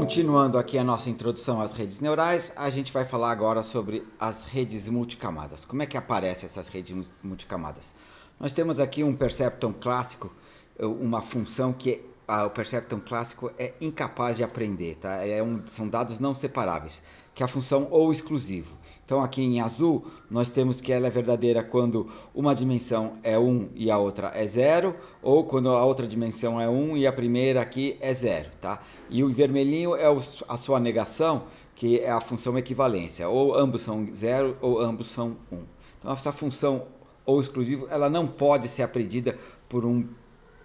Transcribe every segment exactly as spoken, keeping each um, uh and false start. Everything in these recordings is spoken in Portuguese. Continuando aqui a nossa introdução às redes neurais, a gente vai falar agora sobre as redes multicamadas. Como é que aparecem essas redes multicamadas? Nós temos aqui um perceptron clássico, uma função que ah, o perceptron clássico é incapaz de aprender, tá? É um, são dados não separáveis, que é a função ou exclusivo. Então aqui em azul nós temos que ela é verdadeira quando uma dimensão é um e a outra é zero, ou quando a outra dimensão é um e a primeira aqui é zero, tá? E o vermelhinho é o, a sua negação, que é a função equivalência, ou ambos são zero ou ambos são um. Então essa função ou exclusivo ela não pode ser aprendida por um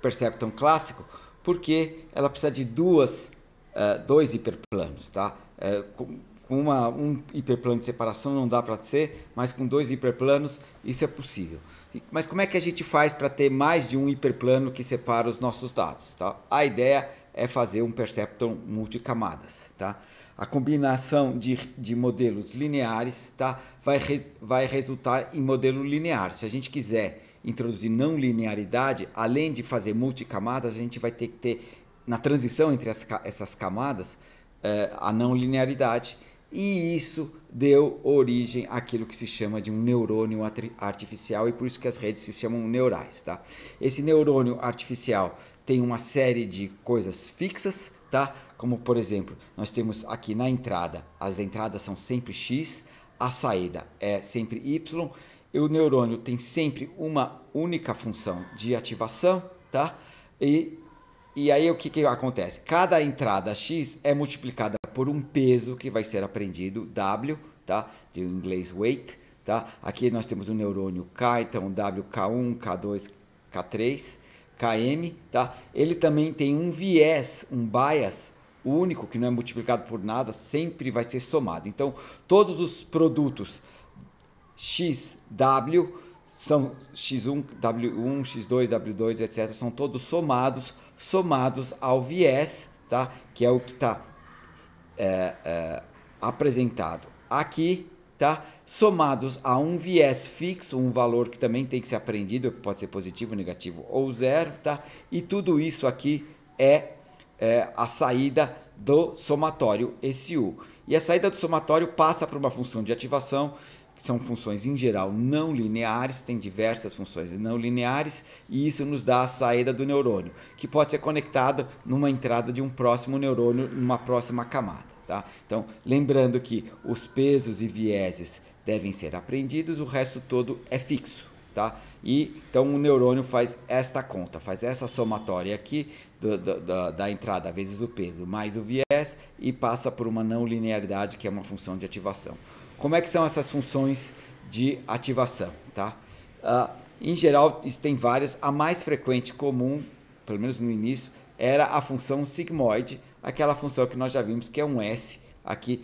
perceptron clássico, porque ela precisa de duas, uh, dois hiperplanos, tá? Uh, com, Com uma, um hiperplano de separação não dá para ser, mas com dois hiperplanos isso é possível. Mas como é que a gente faz para ter mais de um hiperplano que separa os nossos dados? Tá? A ideia é fazer um perceptron multicamadas. Tá? A combinação de, de modelos lineares, tá? vai, res, vai resultar em modelo linear. Se a gente quiser introduzir não linearidade, além de fazer multicamadas, a gente vai ter que ter, na transição entre as, essas camadas, eh, a não linearidade. E isso deu origem àquilo que se chama de um neurônio artificial, e por isso que as redes se chamam neurais, tá? Esse neurônio artificial tem uma série de coisas fixas, tá? Como, por exemplo, nós temos aqui na entrada, as entradas são sempre x, a saída é sempre y, e o neurônio tem sempre uma única função de ativação, tá? E, e aí o que, que acontece? Cada entrada x é multiplicada por um peso que vai ser aprendido, W, tá? De inglês weight, tá? Aqui nós temos o um neurônio K, então W, K um, K dois, K três, K M, tá? Ele também tem um viés, um bias único, que não é multiplicado por nada, sempre vai ser somado. Então, todos os produtos X W são X um, W um, X dois, W dois, etcétera, são todos somados, somados ao viés, tá? Que é o que está... É, é, apresentado aqui, tá? Somados a um viés fixo, um valor que também tem que ser aprendido, pode ser positivo, negativo ou zero, tá? E tudo isso aqui é, é a saída do somatório S U. E a saída do somatório passa por uma função de ativação, que são funções em geral não lineares, tem diversas funções não lineares, e isso nos dá a saída do neurônio, que pode ser conectado numa entrada de um próximo neurônio, numa próxima camada. Tá? Então, lembrando que os pesos e vieses devem ser aprendidos, o resto todo é fixo. Tá? E, então, o neurônio faz esta conta, faz essa somatória aqui do, do, do, da entrada vezes o peso mais o viés, e passa por uma não linearidade, que é uma função de ativação. Como é que são essas funções de ativação? Tá? Uh, em geral, isso tem várias. A mais frequente comum, pelo menos no início, era a função sigmoide, aquela função que nós já vimos que é um S. Aqui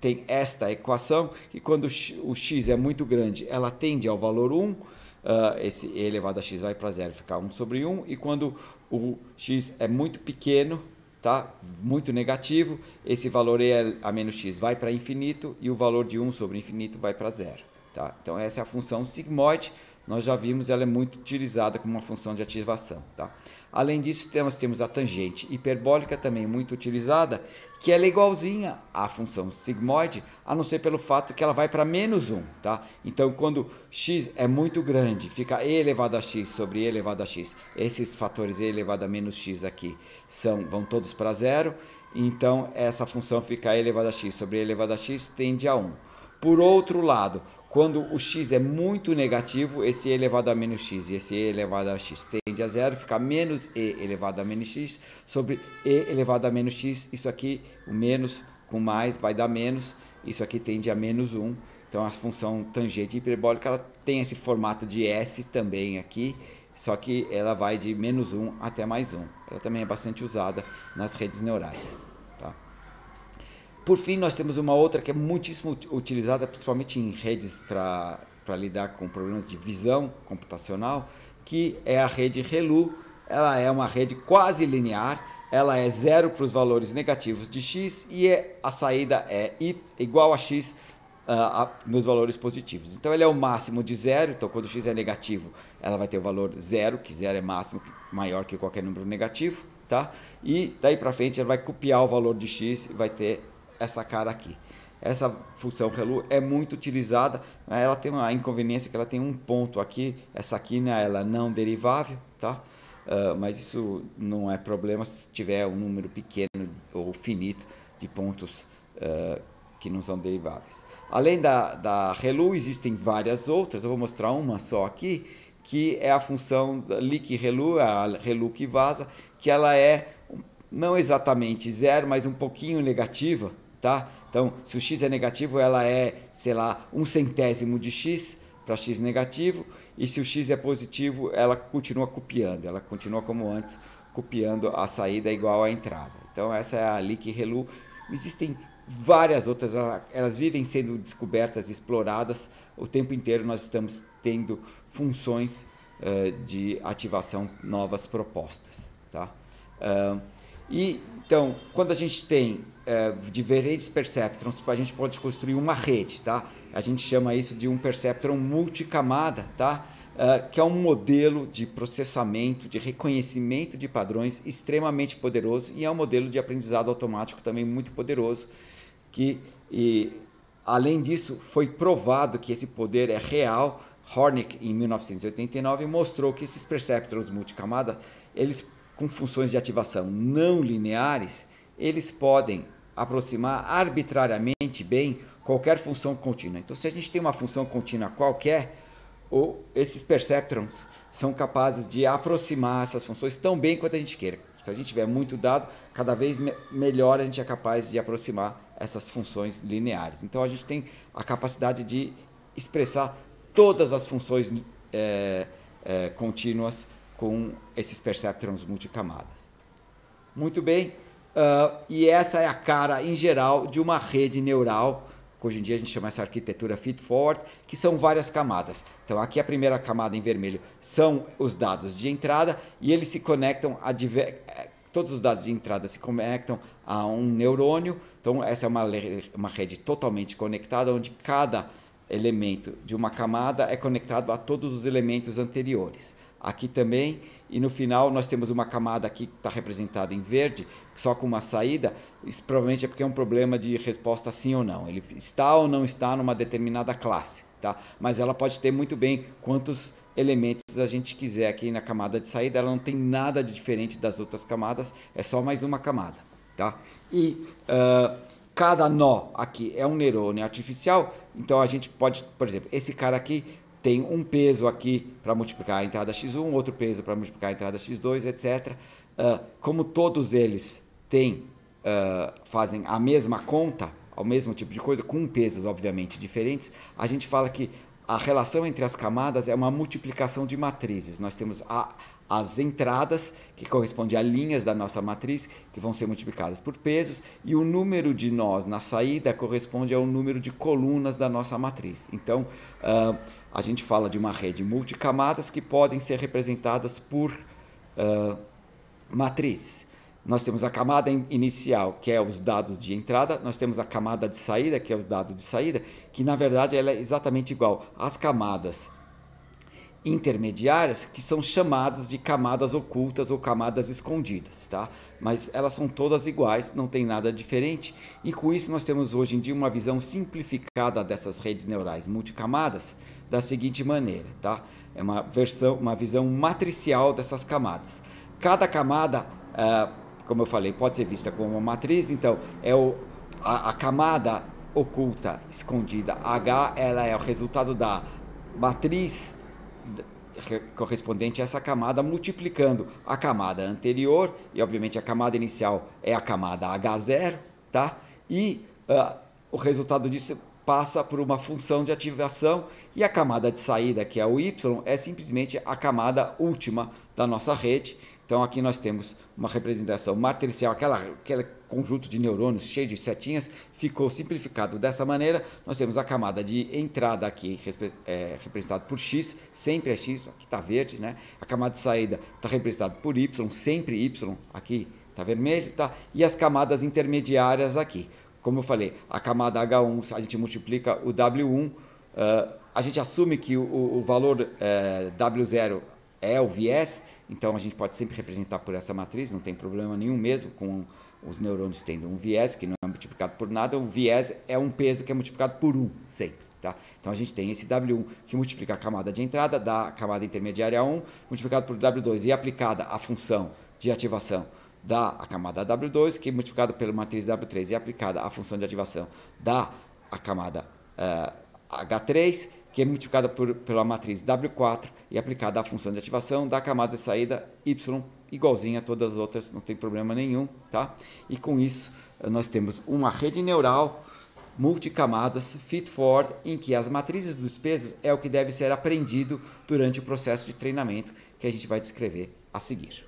tem esta equação, e quando o x é muito grande, ela tende ao valor um. Uh, esse e elevado a x vai para zero, fica um sobre um. E quando o x é muito pequeno, tá? Muito negativo, esse valor e a menos x vai para infinito, e o valor de um sobre infinito vai para zero. Tá? Então essa é a função sigmoide, nós já vimos, ela é muito utilizada como uma função de ativação. Tá? Além disso, nós temos a tangente hiperbólica, também muito utilizada, que ela é igualzinha à função sigmoide, a não ser pelo fato que ela vai para menos um. Tá? Então quando x é muito grande, fica e elevado a x sobre e elevado a x, esses fatores e elevado a menos x aqui são, vão todos para zero, então essa função fica e elevado a x sobre e elevado a x tende a um. Por outro lado, quando o x é muito negativo, esse e elevado a menos x e esse e elevado a x tende a zero, fica menos e elevado a menos x sobre e elevado a menos x. Isso aqui, o menos com mais vai dar menos, isso aqui tende a menos um. Então, a função tangente hiperbólica ela tem esse formato de S também aqui, só que ela vai de menos um até mais um. Ela também é bastante usada nas redes neurais. Por fim, nós temos uma outra que é muitíssimo utilizada, principalmente em redes para lidar com problemas de visão computacional, que é a rede ReLU. Ela é uma rede quase linear, ela é zero para os valores negativos de x, e é, a saída é y, igual a x uh, a, nos valores positivos. Então, ele é o máximo de zero, então quando x é negativo, ela vai ter o valor zero, que zero é máximo maior que qualquer número negativo. tá? E daí para frente ela vai copiar o valor de x e vai ter essa cara aqui. Essa função ReLU é muito utilizada, ela tem uma inconveniência que ela tem um ponto aqui, essa quina ela não derivável, tá? Uh, mas isso não é problema se tiver um número pequeno ou finito de pontos uh, que não são deriváveis. Além da, da ReLU, existem várias outras, eu vou mostrar uma só aqui, que é a função Leaky ReLU, a ReLU que vaza, que ela é não exatamente zero, mas um pouquinho negativa, tá? Então, se o x é negativo, ela é, sei lá, um centésimo de x para x negativo, e se o x é positivo, ela continua copiando, ela continua como antes, copiando a saída igual à entrada. Então, essa é a Leaky ReLU. Existem várias outras, elas vivem sendo descobertas, exploradas, o tempo inteiro nós estamos tendo funções uh, de ativação novas propostas, tá? Uh, E, então, quando a gente tem é, diferentes perceptrons, a gente pode construir uma rede, tá? A gente chama isso de um perceptron multicamada, tá? É, que é um modelo de processamento, de reconhecimento de padrões extremamente poderoso e é um modelo de aprendizado automático também muito poderoso. Que, e, além disso, foi provado que esse poder é real. Hornick, em mil novecentos e oitenta e nove, mostrou que esses perceptrons multicamada, eles com funções de ativação não lineares, eles podem aproximar arbitrariamente bem qualquer função contínua. Então, se a gente tem uma função contínua qualquer, ou esses perceptrons são capazes de aproximar essas funções tão bem quanto a gente queira. Se a gente tiver muito dado, cada vez me- melhor a gente é capaz de aproximar essas funções lineares. Então, a gente tem a capacidade de expressar todas as funções é, é, contínuas com esses perceptrons multicamadas. Muito bem, uh, e essa é a cara em geral de uma rede neural, que hoje em dia a gente chama essa arquitetura feed-forward, que são várias camadas. Então aqui a primeira camada em vermelho são os dados de entrada e eles se conectam, a diver... todos os dados de entrada se conectam a um neurônio, então essa é uma, le... uma rede totalmente conectada, onde cada elemento de uma camada é conectado a todos os elementos anteriores. Aqui também, e no final nós temos uma camada aqui que está representada em verde, só com uma saída. Isso provavelmente é porque é um problema de resposta sim ou não. Ele está ou não está numa determinada classe, tá? Mas ela pode ter muito bem quantos elementos a gente quiser aqui na camada de saída. Ela não tem nada de diferente das outras camadas, é só mais uma camada, tá? E uh, cada nó aqui é um neurônio artificial, então a gente pode, por exemplo, esse cara aqui, tem um peso aqui para multiplicar a entrada x um, outro peso para multiplicar a entrada x dois, etcétera. Uh, como todos eles têm, uh, fazem a mesma conta, o mesmo tipo de coisa, com pesos obviamente diferentes, a gente fala que a relação entre as camadas é uma multiplicação de matrizes. Nós temos a, as entradas, que correspondem a linhas da nossa matriz, que vão ser multiplicadas por pesos, e o número de nós na saída corresponde ao número de colunas da nossa matriz. Então, uh, a gente fala de uma rede multicamadas que podem ser representadas por uh, matrizes. Nós temos a camada inicial, que é os dados de entrada, nós temos a camada de saída, que é o dado de saída, que na verdade ela é exatamente igual às camadas intermediárias, que são chamadas de camadas ocultas ou camadas escondidas, tá? Mas elas são todas iguais, não tem nada diferente, e com isso nós temos hoje em dia uma visão simplificada dessas redes neurais multicamadas da seguinte maneira, tá? É uma versão, uma visão matricial dessas camadas. Cada camada, uh, como eu falei, pode ser vista como uma matriz, então é o, a, a camada oculta, escondida, H, ela é o resultado da matriz correspondente a essa camada multiplicando a camada anterior e obviamente a camada inicial é a camada H zero, tá? E uh, o resultado disso passa por uma função de ativação e a camada de saída, que é o Y, é simplesmente a camada última da nossa rede. Então aqui nós temos uma representação matricial, aquela, aquele conjunto de neurônios cheio de setinhas, ficou simplificado dessa maneira. Nós temos a camada de entrada aqui é, representada por X, sempre é X, aqui está verde, né? A camada de saída está representada por Y, sempre Y, aqui está vermelho, tá? E as camadas intermediárias aqui. Como eu falei, a camada H um, a gente multiplica o W um, uh, a gente assume que o, o valor uh, W zero é o viés, então a gente pode sempre representar por essa matriz, não tem problema nenhum mesmo com os neurônios tendo um viés que não é multiplicado por nada, o viés é um peso que é multiplicado por um sempre. Tá? Então a gente tem esse W um que multiplica a camada de entrada da camada intermediária um, multiplicado por W dois e aplicada a função de ativação da a camada W dois, que multiplicada pela matriz W três e aplicada a função de ativação da a camada uh, H três, que é multiplicada por, pela matriz W quatro e aplicada à função de ativação da camada de saída Y, igualzinha a todas as outras, não tem problema nenhum. Tá? E com isso nós temos uma rede neural multicamadas, feed-forward, em que as matrizes dos pesos é o que deve ser aprendido durante o processo de treinamento que a gente vai descrever a seguir.